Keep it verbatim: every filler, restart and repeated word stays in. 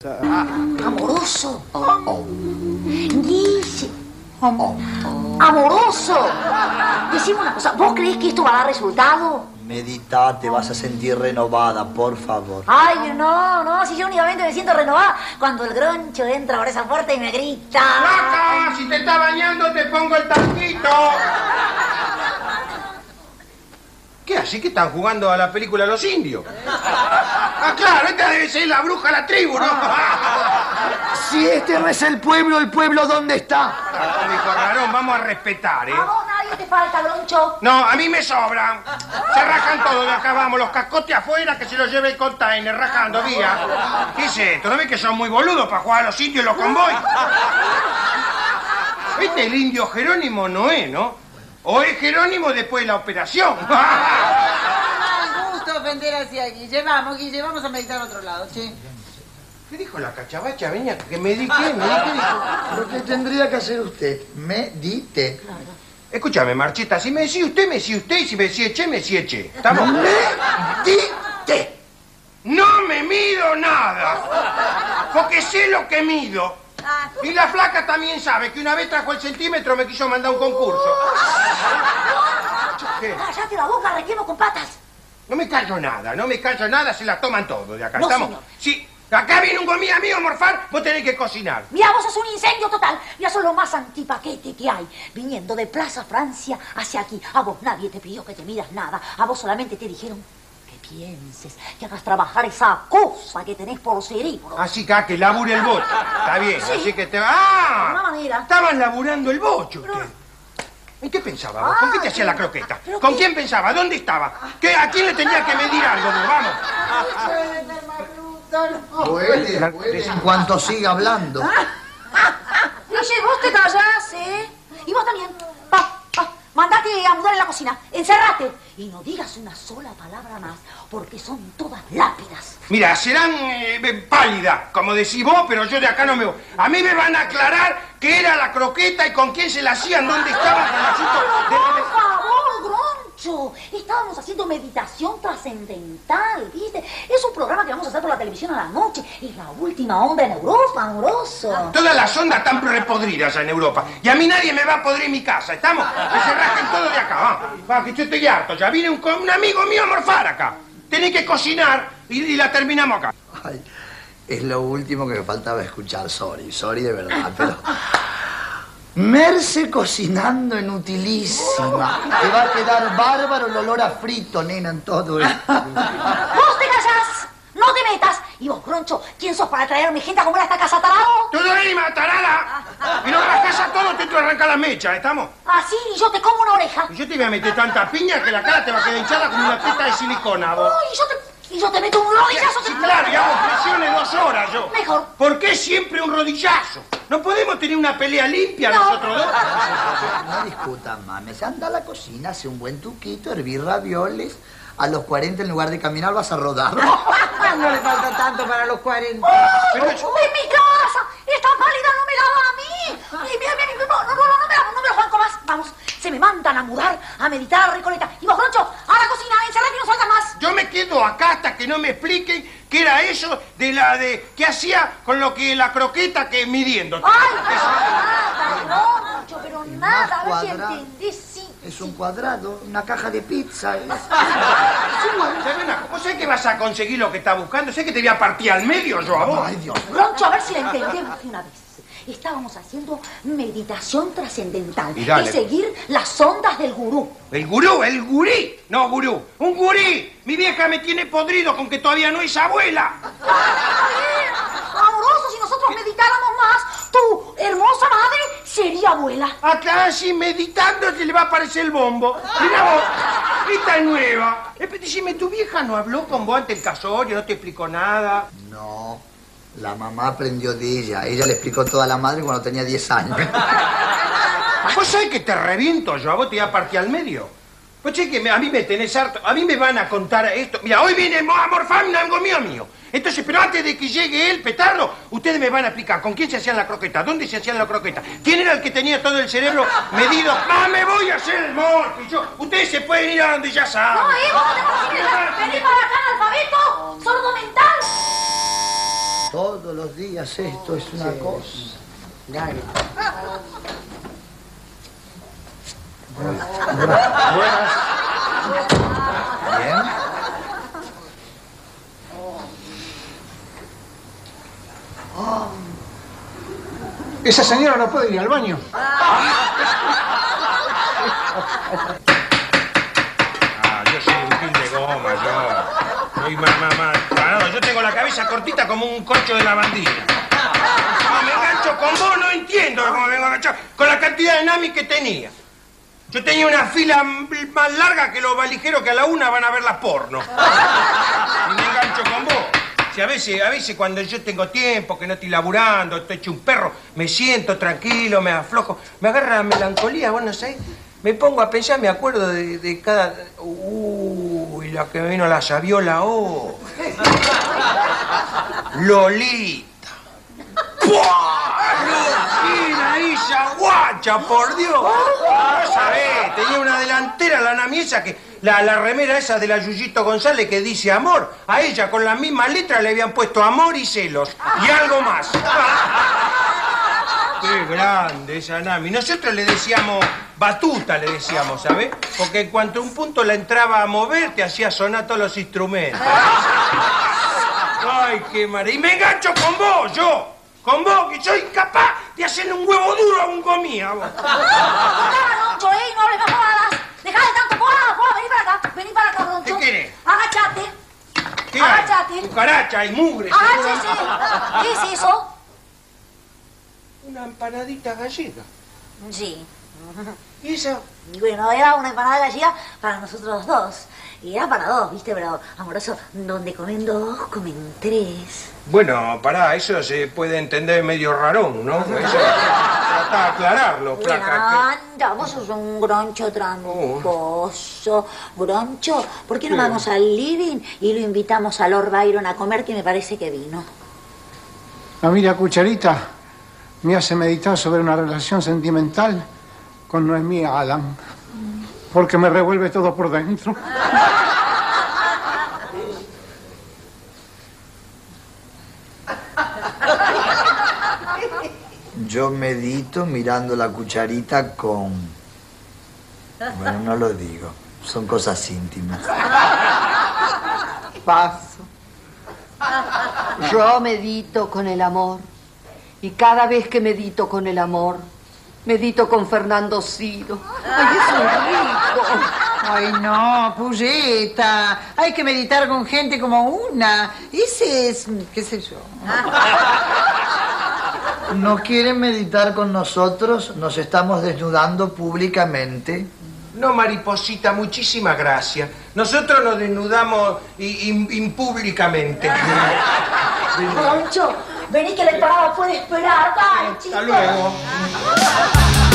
Amoroso. Oh, oh. Dice. Oh, oh. Amoroso. Decime una cosa, ¿vos crees que esto va a dar resultado? Meditate, vas a sentir renovada, por favor. Ay, no, no, si yo únicamente me siento renovada cuando el groncho entra por esa puerta y me grita. ¡Loco! Si te está bañando te pongo el tanquito. ¿Qué? Así que están jugando a la película Los Indios. Ah, claro, esta debe ser la bruja, la tribu, ¿no? Si este no es el pueblo, ¿el pueblo dónde está? Acá, mi corralón, vamos a respetar, ¿eh? A vos nadie te falta, groncho. No, a mí me sobran. Se rajan todos, de acá vamos, los cascotes afuera, que se los lleve el container, rajando, guía. ¿Qué es esto? ¿No ves que son muy boludos para jugar a los indios y los convoys? Este el indio Jerónimo no es, ¿no? O es Jerónimo después de la operación. Ofender hacia Guille, vamos Guille, vamos a meditar a otro lado, ¿sí? ¿Qué dijo la cachabacha? Venía, que medité, medité, dijo. Lo que tendría que hacer usted, medite. Claro. Escúchame, Marcheta, si me decía usted, me decía usted, y si me decía che, me decía che. ¿Estamos? Medite. No me mido nada, porque sé lo que mido. Y la flaca también sabe que una vez trajo el centímetro, me quiso mandar un concurso. ¿Qué? Cállate la boca, requemo con patas. No me callo nada, no me callo nada, se las toman todo de acá, no, ¿estamos? Señor. Sí, acá viene un gomía mío a morfar, vos tenés que cocinar. Mirá, vos sos un incendio total, mirá, sos lo más antipaquete que hay. Viniendo de Plaza Francia hacia aquí, a vos nadie te pidió que te midas nada, a vos solamente te dijeron que pienses, que hagas trabajar esa cosa que tenés por cerebro. Así que, ah, que labure el bocho, está bien, sí. Así que te va... ¡Ah! De una manera. Estabas laburando el bocho, usted. Pero... ¿En qué pensaba vos? ¿Con qué te hacía la croqueta? ¿Con quién pensaba? ¿Dónde estaba? ¿Qué, ¿A quién le tenía que medir algo? Vamos. Huele, huele. En cuanto siga hablando. Guille, vos te callás, ¿eh? Y vos también. Pa, pa, mandate a mudar en la cocina. Encerrate. Y no digas una sola palabra más, porque son todas lápidas. Mira, serán eh, pálidas, como decís vos, pero yo de acá no me voy. A mí me van a aclarar qué era la croqueta y con quién se la hacían, dónde estaban con el asunto de... Por favor, groncho, estábamos haciendo meditación trascendental, ¿viste? Es un programa que vamos a hacer por la televisión a la noche. Es la última onda en Europa, amoroso. Todas las ondas están repodridas en Europa. Y a mí nadie me va a podrir mi casa, ¿estamos? Que se rasquen todo de acá, va. Va, que yo estoy harto. Ya viene un, un amigo mío a morfar acá. Tenés que cocinar y, y la terminamos acá. Ay, es lo último que me faltaba escuchar. Sorry, sorry de verdad, pero... Merce cocinando en Utilísima. Te va a quedar bárbaro el olor a frito, nena, en todo esto. ¡Vos te callás! ¡No te metas! Y vos, groncho, ¿quién sos para traerme gente a comer a esta casa, tarado? ¡Tú dorima, tarada! En otras casas todo te arranca las mechas, ¿estamos? Así, y yo te como una oreja. Y yo te voy a meter tanta piña que la cara te va a quedar hinchada como una peta de silicona, vos. No, y yo te, y yo te meto un rodillazo. Sí, te... claro, y hago presiones dos horas yo. Mejor. ¿Por qué siempre un rodillazo? ¿No podemos tener una pelea limpia no. nosotros dos? No discutan, mames. Anda a la cocina, hace un buen tuquito, hervir ravioles. A los cuarenta, en lugar de caminar, vas a rodar. No le falta tanto para los cuarenta. ¡Oh! Pero yo... ¡Es mi casa! ¡Esta pálida no me la da a mí! Ay, mira, mira, no, no, no, no me la, no me la juego más. Vamos, se me mandan a mudar, a meditar, Recoleta. Y vos, groncho, a la cocina, encerrate y no salgas más. Yo me quedo acá hasta que no me expliquen qué era eso de la de... ¿Qué hacía con lo que la croqueta que midiendo? ¡Ay, nada, no, groncho, pero nada! A ver si entendés, sí. Es un cuadrado, una caja de pizza. ¿Eh? ¿Vos sabés que vas a conseguir lo que estás buscando? Sé que te voy a partir al medio yo a vos. Ay, Dios. Groncho, a ver si la entendemos de una vez. Estábamos haciendo meditación trascendental. Y seguir las ondas del gurú. ¿El gurú? ¿El gurí? No, gurú. ¡Un gurí! Mi vieja me tiene podrido con que todavía no es abuela. Amoroso, si nosotros meditáramos más, tu hermosa madre sería abuela. Acá, si meditando, se le va a aparecer el bombo. Mira vos. Esta es nueva. Dime, ¿tu vieja no habló con vos ante el casorio? ¿No te explicó nada? No. La mamá aprendió de ella. Ella le explicó toda la madre cuando tenía diez años. ¿Vos sabés que te reviento yo? A vos te voy a partir al medio. Vos sabés que me, a mí me tenés harto. A mí me van a contar esto. Mira, hoy viene a morfar un amigo mío mío. Entonces, pero antes de que llegue él, petardo, ustedes me van a explicar con quién se hacían la croqueta, dónde se hacían la croqueta, quién era el que tenía todo el cerebro medido. ¡Ah, me voy a hacer el morfi! Yo, ustedes se pueden ir a donde ya saben. No, hijo, no te vas a ir. Vení para acá, analfabeto, sordo mental. Todos los días esto es una sí. cosa. Dale. Buenas. Buenas. Bien. Esa señora no puede ir al baño. Ah, yo soy un pin de goma, yo. Soy más, más, más parado. Yo tengo la cabeza cortita como un corcho de lavandina. No me engancho con vos, no entiendo cómo vengo enganchado. Con la cantidad de namis que tenía. Yo tenía una fila más larga que los valijeros que a la una van a ver las porno. Y me engancho con vos. A veces, a veces cuando yo tengo tiempo, que no estoy laburando, estoy hecho un perro, me siento tranquilo, me aflojo, me agarra la melancolía, vos no sé, me pongo a pensar, me acuerdo de, de cada... Uy, la que me vino la Saviola, oh. Lolita. ¡Lolita, esa guacha, por Dios! No sabés, tenía una delantera la namiesa que... La, la remera esa de la Yuyito González que dice amor, a ella con la misma letra le habían puesto amor y celos, y algo más. Qué grande esa nami. Nosotros le decíamos batuta, le decíamos, ¿sabes? Porque en cuanto a un punto la entraba a mover, te hacía sonar todos los instrumentos. Ay, qué maravilla. Y me engancho con vos, yo. Con vos, que soy incapaz de hacerle un huevo duro a un gomía, vos. Dejá de tanto, porra, porra, vení para acá, vení para acá, don. ¿Qué querés? Agachate. ¿Qué? Agachate. Cucaracha y mugre. Agáchese. ¿Qué es eso? Una empanadita gallega. Sí. ¿Y eso? Y bueno, era una empanada gallega para nosotros dos. Y era para dos, ¿viste? Pero, amoroso, donde comen dos, comen tres. Bueno, pará, eso se puede entender medio rarón, ¿no? Eso... Trata de aclararlo, placa. Anda, vos sos un groncho tramposo. Groncho, ¿por qué no vamos al living y lo invitamos a Lord Byron a comer, que me parece que vino? A mí la cucharita me hace meditar sobre una relación sentimental con Noemí Adam, porque me revuelve todo por dentro. Yo medito mirando la cucharita con... Bueno, no lo digo. Son cosas íntimas. Paso. Yo medito con el amor. Y cada vez que medito con el amor, medito con Fernando Ciro. ¡Ay, es un rico! ¡Ay, no, Puyeta! Hay que meditar con gente como una. Ese es... qué sé yo. No quieren meditar con nosotros, nos estamos desnudando públicamente. No, mariposita, muchísimas gracias. Nosotros nos desnudamos impúblicamente. Concho, vení que la empanada puede esperar. Dale, hasta luego.